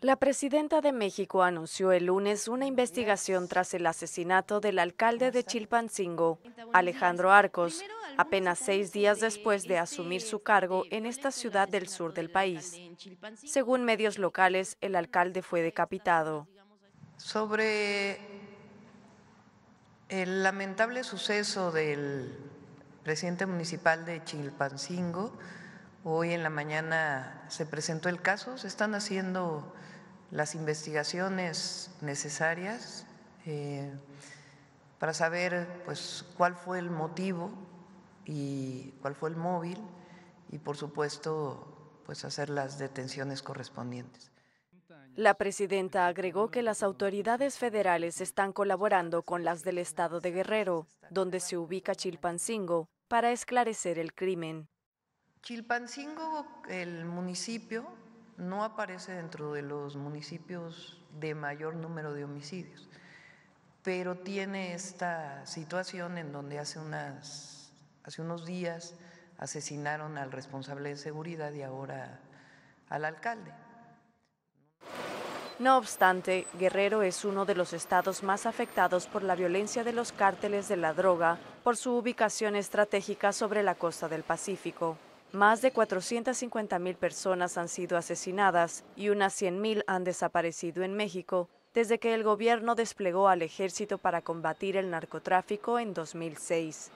La presidenta de México anunció el lunes una investigación tras el asesinato del alcalde de Chilpancingo, Alejandro Arcos, apenas 6 días después de asumir su cargo en esta ciudad del sur del país. Según medios locales, el alcalde fue decapitado. Sobre el lamentable suceso del presidente municipal de Chilpancingo, hoy en la mañana se presentó el caso, se están haciendo las investigaciones necesarias para saber pues, cuál fue el motivo y cuál fue el móvil y, por supuesto, pues, hacer las detenciones correspondientes. La presidenta agregó que las autoridades federales están colaborando con las del estado de Guerrero, donde se ubica Chilpancingo, para esclarecer el crimen. Chilpancingo, el municipio, no aparece dentro de los municipios de mayor número de homicidios, pero tiene esta situación en donde hace unos días asesinaron al responsable de seguridad y ahora al alcalde. No obstante, Guerrero es uno de los estados más afectados por la violencia de los cárteles de la droga por su ubicación estratégica sobre la costa del Pacífico. Más de 450,000 personas han sido asesinadas y unas 100,000 han desaparecido en México desde que el gobierno desplegó al ejército para combatir el narcotráfico en 2006.